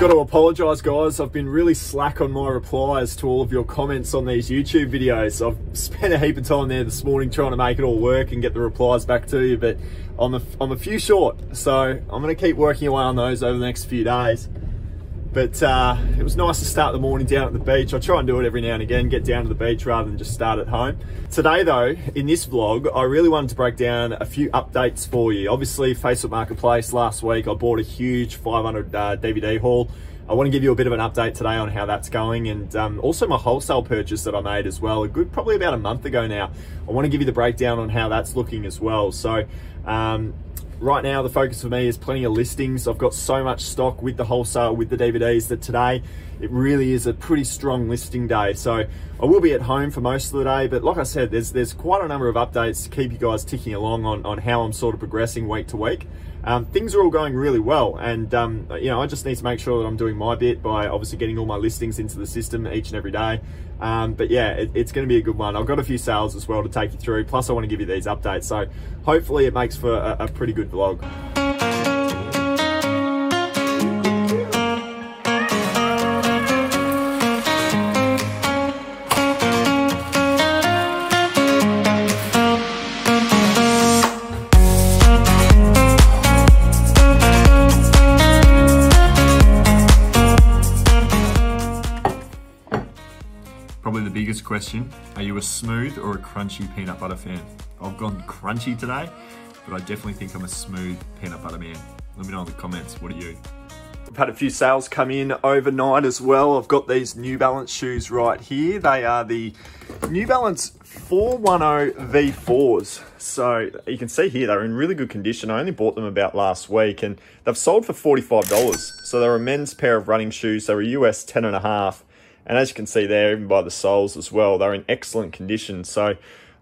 Got to apologise, guys. I've been really slack on my replies to all of your comments on these YouTube videos. I've spent a heap of time there this morning trying to make it all work and get the replies back to you, but I'm a few short, so I'm going to keep working away on those over the next few days. But it was nice to start the morning down at the beach. I try and do it every now and again, get down to the beach rather than just start at home. Today though, in this vlog, I really wanted to break down a few updates for you. Obviously, Facebook Marketplace last week, I bought a huge 500 DVD haul. I want to give you a bit of an update today on how that's going, and also my wholesale purchase that I made as well, a good probably about a month ago now. I want to give you the breakdown on how that's looking as well. So right now, the focus for me is plenty of listings. I've got so much stock with the wholesale, with the DVDs, that today it really is a pretty strong listing day. So I will be at home for most of the day, but like I said, there's quite a number of updates to keep you guys ticking along on how I'm sort of progressing week to week. Things are all going really well, and you know, I just need to make sure that I'm doing my bit by obviously getting all my listings into the system each and every day. But yeah, it's going to be a good one. I've got a few sales as well to take you through, plus I want to give you these updates, so hopefully it makes for a pretty good vlog. Question: are you a smooth or a crunchy peanut butter fan? I've gone crunchy today, but I definitely think I'm a smooth peanut butter man. Let me know in the comments, what are you? I've had a few sales come in overnight as well. I've got these New Balance shoes right here. They are the New Balance 410 V4s. So you can see here, they're in really good condition. I only bought them about last week, and they've sold for $45. So they're a men's pair of running shoes. They're a US 10.5. And as you can see there, even by the soles as well, they're in excellent condition. So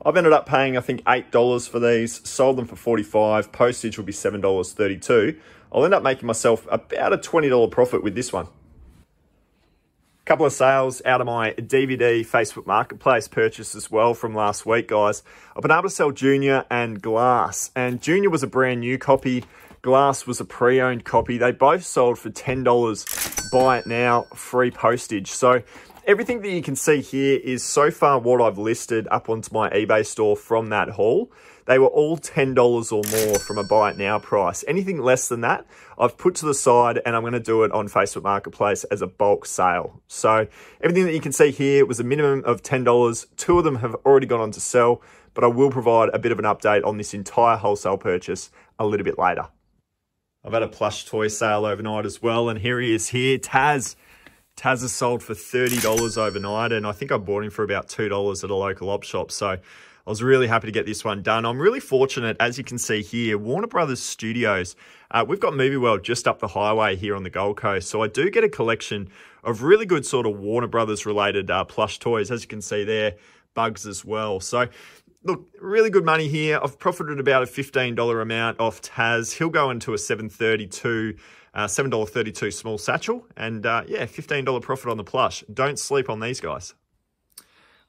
I've ended up paying, I think, $8 for these, sold them for $45, postage will be $7.32. I'll end up making myself about a $20 profit with this one. Couple of sales out of my DVD Facebook Marketplace purchase as well from last week, guys. I've been able to sell Junior and Glass. And Junior was a brand new copy. Glass was a pre-owned copy. They both sold for $10. Buy it now, free postage. So everything that you can see here is so far what I've listed up onto my eBay store from that haul. They were all $10 or more from a buy it now price. Anything less than that, I've put to the side, and I'm going to do it on Facebook Marketplace as a bulk sale. So everything that you can see here was a minimum of $10. Two of them have already gone on to sell, but I will provide a bit of an update on this entire wholesale purchase a little bit later. I've had a plush toy sale overnight as well, and here he is here, Taz. Taz has sold for $30 overnight, and I think I bought him for about $2 at a local op shop, so I was really happy to get this one done. I'm really fortunate, as you can see here, Warner Brothers Studios. We've got Movie World just up the highway here on the Gold Coast, so I do get a collection of really good sort of Warner Brothers related plush toys, as you can see there, Bugs as well. So look, really good money here. I've profited about a $15 amount off Taz. He'll go into a $7.32 small satchel. And yeah, $15 profit on the plush. Don't sleep on these guys.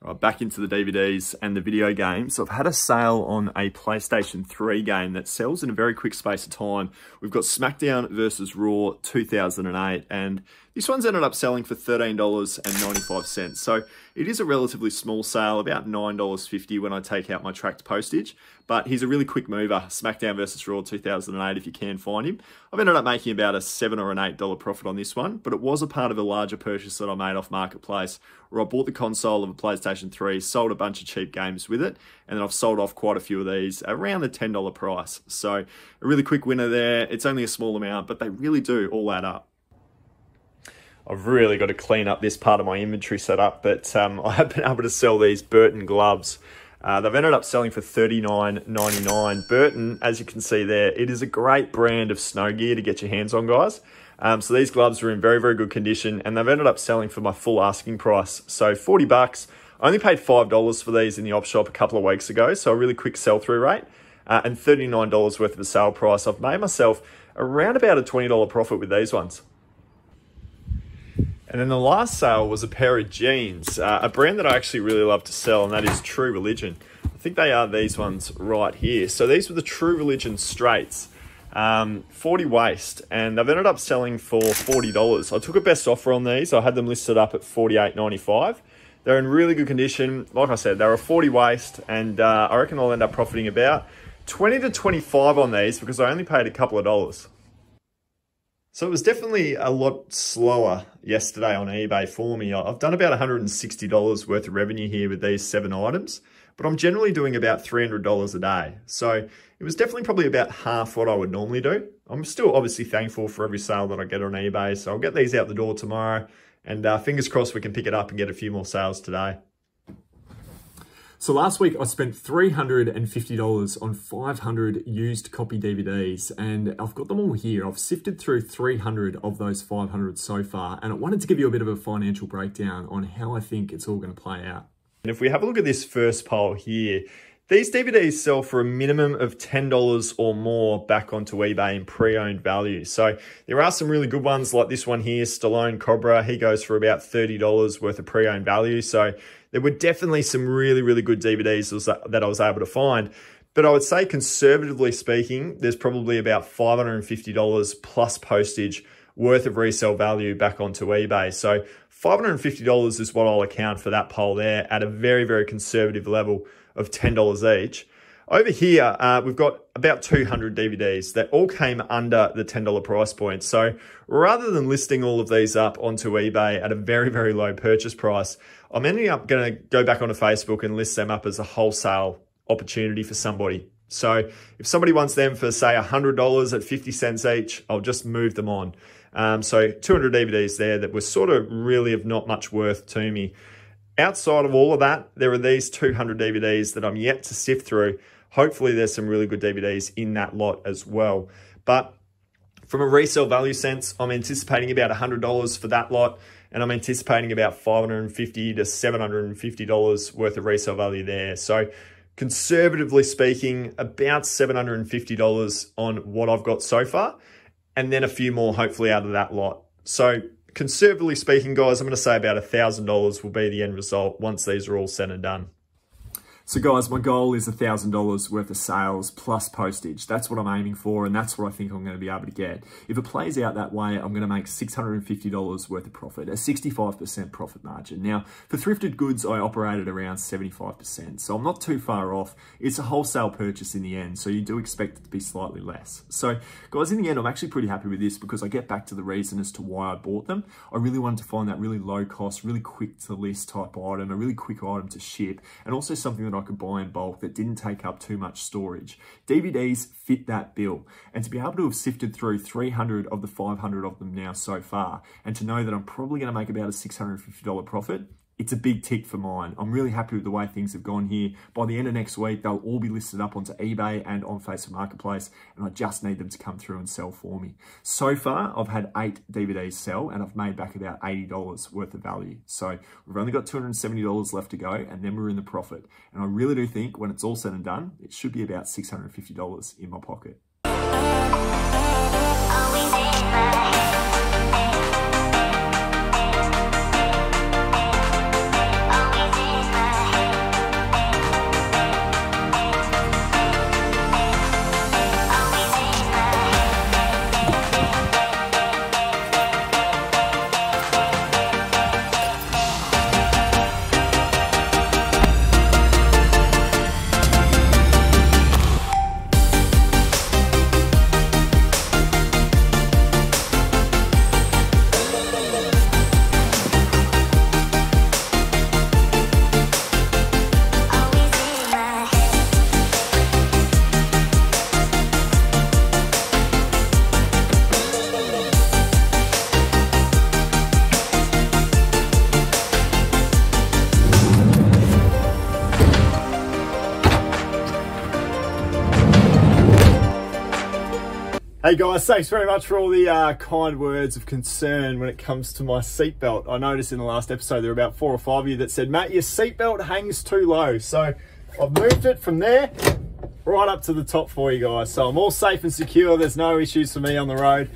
All right, back into the DVDs and the video games. I've had a sale on a PlayStation 3 game that sells in a very quick space of time. We've got SmackDown vs. Raw 2008, and this one's ended up selling for $13.95. So it is a relatively small sale, about $9.50 when I take out my tracked postage. But he's a really quick mover, SmackDown vs. Raw 2008 if you can find him. I've ended up making about a $7 or an $8 profit on this one, but it was a part of a larger purchase that I made off Marketplace, where I bought the console of a PlayStation 3, sold a bunch of cheap games with it, and then I've sold off quite a few of these around the $10 price. So a really quick winner there. It's only a small amount, but they really do all add up. I've really got to clean up this part of my inventory setup, but I have been able to sell these Burton gloves. They've ended up selling for $39.99. Burton, as you can see there, it is a great brand of snow gear to get your hands on, guys. So these gloves are in very, very good condition, and they've ended up selling for my full asking price. So $40. I only paid $5 for these in the op shop a couple of weeks ago, so a really quick sell-through rate. And $39 worth of a sale price. I've made myself around about a $20 profit with these ones. And then the last sale was a pair of jeans, a brand that I actually really love to sell, and that is True Religion. I think they are these ones right here. So these were the True Religion straights. 40 waist, and they've ended up selling for $40. I took a best offer on these. I had them listed up at $48.95. They're in really good condition. Like I said, they're a 40 waist, and I reckon I'll end up profiting about 20 to 25 on these because I only paid a couple of dollars. So it was definitely a lot slower yesterday on eBay for me. I've done about $160 worth of revenue here with these 7 items, but I'm generally doing about $300 a day. So it was definitely probably about half what I would normally do. I'm still obviously thankful for every sale that I get on eBay, so I'll get these out the door tomorrow, and fingers crossed we can pick it up and get a few more sales today. So last week I spent $350 on 500 used copy DVDs, and I've got them all here. I've sifted through 300 of those 500 so far, and I wanted to give you a bit of a financial breakdown on how I think it's all going to play out. And if we have a look at this first poll here, these DVDs sell for a minimum of $10 or more back onto eBay in pre-owned value. So there are some really good ones like this one here, Stallone Cobra. He goes for about $30 worth of pre-owned value. So there were definitely some really, really good DVDs that I was able to find. But I would say, conservatively speaking, there's probably about $550 plus postage worth of resale value back onto eBay. So $550 is what I'll account for that poll there at a very, very conservative level of $10 each. Over here, we've got about 200 DVDs that all came under the $10 price point. So rather than listing all of these up onto eBay at a very, very low purchase price, I'm ending up going to go back onto Facebook and list them up as a wholesale opportunity for somebody. So if somebody wants them for, say, $100 at 50 cents each, I'll just move them on. So 200 DVDs there that were sort of really of not much worth to me. Outside of all of that, there are these 200 DVDs that I'm yet to sift through. Hopefully there's some really good DVDs in that lot as well. But from a resale value sense, I'm anticipating about $100 for that lot, and I'm anticipating about $550 to $750 worth of resale value there. So conservatively speaking, about $750 on what I've got so far, and then a few more hopefully out of that lot. So conservatively speaking, guys, I'm going to say about $1,000 will be the end result once these are all said and done. So guys, my goal is $1,000 worth of sales plus postage. That's what I'm aiming for, and that's what I think I'm going to be able to get. If it plays out that way, I'm going to make $650 worth of profit, a 65% profit margin. Now, for thrifted goods, I operated around 75%, so I'm not too far off. It's a wholesale purchase in the end, so you do expect it to be slightly less. So guys, in the end, I'm actually pretty happy with this because I get back to the reason as to why I bought them. I really wanted to find that really low cost, really quick to list type item, a really quick item to ship, and also something that I could buy in bulk that didn't take up too much storage. DVDs fit that bill, and to be able to have sifted through 300 of the 500 of them now so far, and to know that I'm probably going to make about a $650 profit, it's a big tick for mine. I'm really happy with the way things have gone here. By the end of next week, they'll all be listed up onto eBay and on Facebook Marketplace, and I just need them to come through and sell for me. So far, I've had 8 DVDs sell, and I've made back about $80 worth of value. So we've only got $270 left to go, and then we're in the profit. And I really do think when it's all said and done, it should be about $650 in my pocket. Hey guys, thanks very much for all the kind words of concern when it comes to my seatbelt. I noticed in the last episode there were about 4 or 5 of you that said, "Matt, your seatbelt hangs too low." So I've moved it from there right up to the top for you guys. So I'm all safe and secure. There's no issues for me on the road.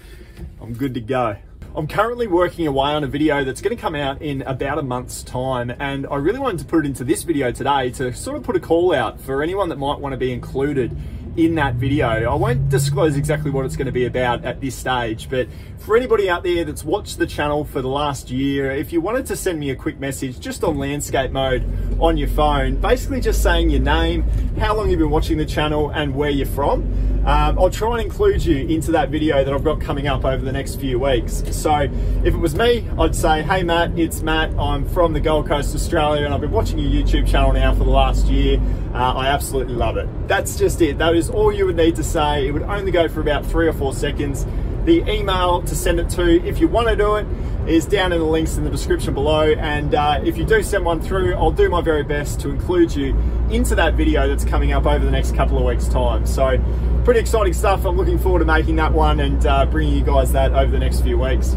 I'm good to go. I'm currently working away on a video that's going to come out in about a month's time, and I really wanted to put it into this video today to sort of put a call out for anyone that might want to be included in that video. I won't disclose exactly what it's going to be about at this stage, but for anybody out there that's watched the channel for the last year, if you wanted to send me a quick message just on landscape mode on your phone, basically just saying your name, how long you've been watching the channel, and where you're from, I'll try and include you into that video that I've got coming up over the next few weeks. So if it was me, I'd say, hey Matt, it's Matt, I'm from the Gold Coast, Australia, and I've been watching your YouTube channel now for the last year. I absolutely love it. That's just it. That is all you would need to say. It would only go for about 3 or 4 seconds. The email to send it to, if you want to do it, is down in the links in the description below, and if you do send one through, I'll do my very best to include you into that video that's coming up over the next couple of weeks' time. So pretty exciting stuff. I'm looking forward to making that one and bringing you guys that over the next few weeks.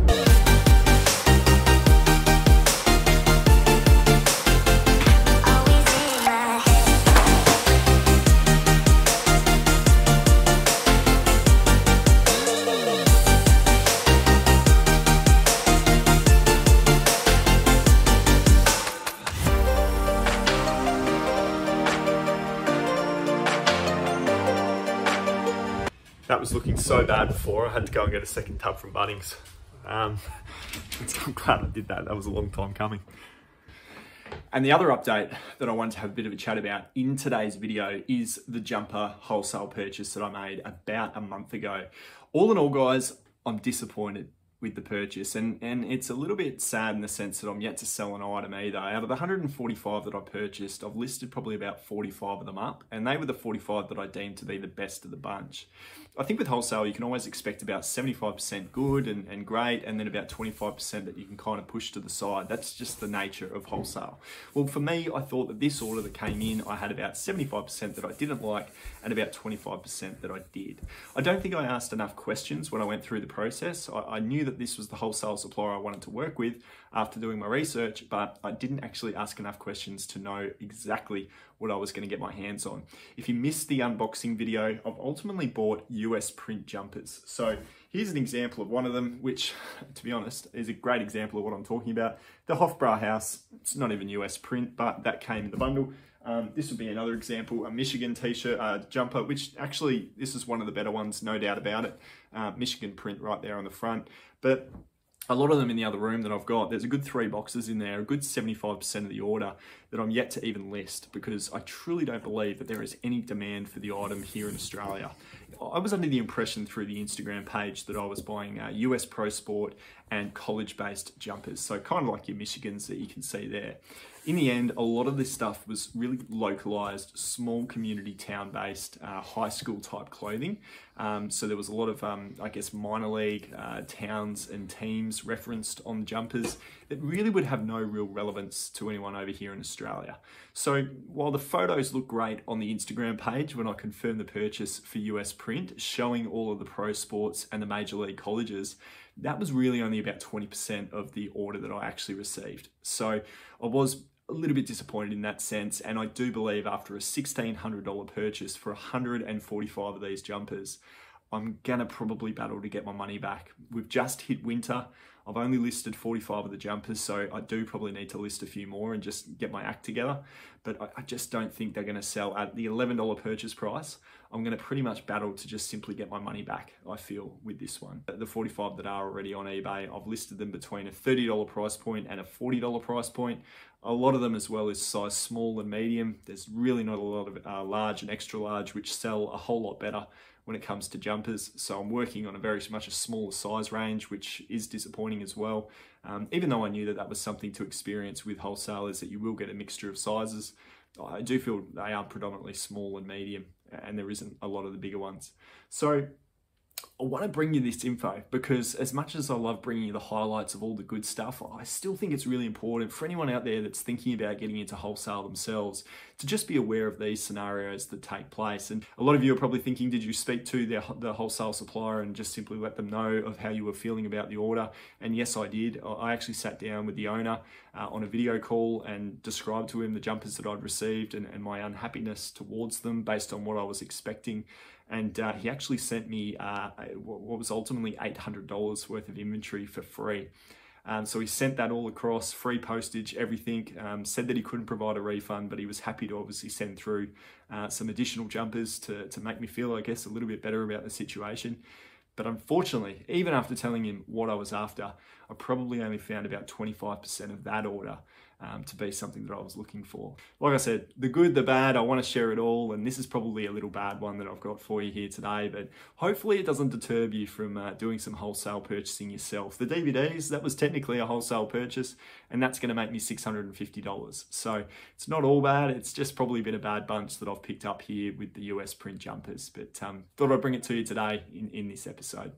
That was looking so bad before, I had to go and get a second tub from Bunnings. I'm glad I did that. That was a long time coming. And the other update that I wanted to have a bit of a chat about in today's video is the jumper wholesale purchase that I made about a month ago. All in all, guys, I'm disappointed with the purchase, and it's a little bit sad in the sense that I'm yet to sell an item either. Out of the 145 that I purchased, I've listed probably about 45 of them up, and they were the 45 that I deemed to be the best of the bunch. I think with wholesale, you can always expect about 75% good and great, and then about 25% that you can kind of push to the side. That's just the nature of wholesale. Well, for me, I thought that this order that came in, I had about 75% that I didn't like and about 25% that I did. I don't think I asked enough questions when I went through the process. I knew that this was the wholesale supplier I wanted to work with after doing my research, but I didn't actually ask enough questions to know exactly what I was going to get my hands on. If you missed the unboxing video, I've ultimately bought US print jumpers. So here's an example of one of them, which, to be honest, is a great example of what I'm talking about. The Hofbrauhaus, it's not even US print, but that came in the bundle. This would be another example, a Michigan t-shirt jumper, which actually, this is one of the better ones, no doubt about it. Michigan print right there on the front. But a lot of them in the other room that I've got, there's a good 3 boxes in there, a good 75% of the order that I'm yet to even list, because I truly don't believe that there is any demand for the item here in Australia. I was under the impression through the Instagram page that I was buying US Pro Sport and college-based jumpers, so kind of like your Michigans that you can see there. In the end, a lot of this stuff was really localized, small community, town-based, high school type clothing. So there was a lot of, I guess, minor league towns and teams referenced on jumpers that really would have no real relevance to anyone over here in Australia. So while the photos look great on the Instagram page when I confirmed the purchase for US print, showing all of the pro sports and the major league colleges, that was really only about 20% of the order that I actually received. So I was a little bit disappointed in that sense, and I do believe after a $1,600 purchase for 145 of these jumpers, I'm gonna probably battle to get my money back. We've just hit winter. I've only listed 45 of the jumpers, so I do probably need to list a few more and just get my act together. But I just don't think they're gonna sell at the $11 purchase price. I'm gonna pretty much battle to just simply get my money back, I feel, with this one. The 45 that are already on eBay, I've listed them between a $30 price point and a $40 price point. A lot of them as well is size small and medium. There's really not a lot of large and extra large, which sell a whole lot better when it comes to jumpers. So I'm working on a very much a smaller size range, which is disappointing as well. Even though I knew that that was something to experience with wholesalers, that you will get a mixture of sizes, I do feel they are predominantly small and medium, and there isn't a lot of the bigger ones. So I want to bring you this info because as much as I love bringing you the highlights of all the good stuff, I still think it's really important for anyone out there that's thinking about getting into wholesale themselves to just be aware of these scenarios that take place. And a lot of you are probably thinking, did you speak to the wholesale supplier and just simply let them know of how you were feeling about the order? And yes, I did. I actually sat down with the owner on a video call and described to him the jumpers that I'd received and my unhappiness towards them based on what I was expecting. And he actually sent me what was ultimately $800 worth of inventory for free. So he sent that all across, free postage, everything, said that he couldn't provide a refund, but he was happy to obviously send through some additional jumpers to make me feel, I guess, a little bit better about the situation. But unfortunately, even after telling him what I was after, I probably only found about 25% of that order to be something that I was looking for. Like I said, the good, the bad, I want to share it all, and this is probably a little bad one that I've got for you here today, but hopefully it doesn't deter you from doing some wholesale purchasing yourself. The DVDs, that was technically a wholesale purchase, and that's going to make me $650. So it's not all bad, it's just probably been a bad bunch that I've picked up here with the US print jumpers, but thought I'd bring it to you today in this episode.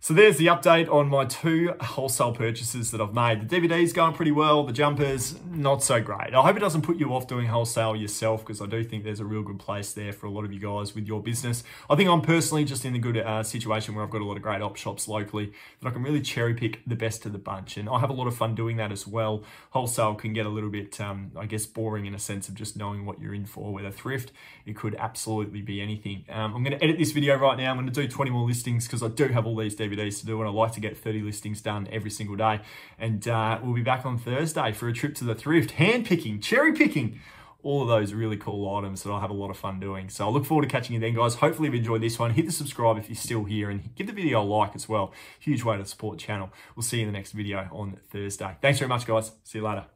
So there's the update on my two wholesale purchases that I've made. The DVD's going pretty well, the jumpers, not so great. I hope it doesn't put you off doing wholesale yourself, because I do think there's a real good place there for a lot of you guys with your business. I think I'm personally just in the good situation where I've got a lot of great op shops locally that I can really cherry pick the best of the bunch. And I have a lot of fun doing that as well. Wholesale can get a little bit, I guess, boring in a sense of just knowing what you're in for. Whether thrift, it could absolutely be anything. I'm going to edit this video right now. I'm going to do 20 more listings because I do have all these DVDs to do, and I like to get 30 listings done every single day. And we'll be back on Thursday for a trip to the thrift, hand picking, cherry picking, all of those really cool items that I'll have a lot of fun doing. So I look forward to catching you then, guys. Hopefully you've enjoyed this one. Hit the subscribe if you're still here, and give the video a like as well. Huge way to support the channel. We'll see you in the next video on Thursday. Thanks very much, guys. See you later.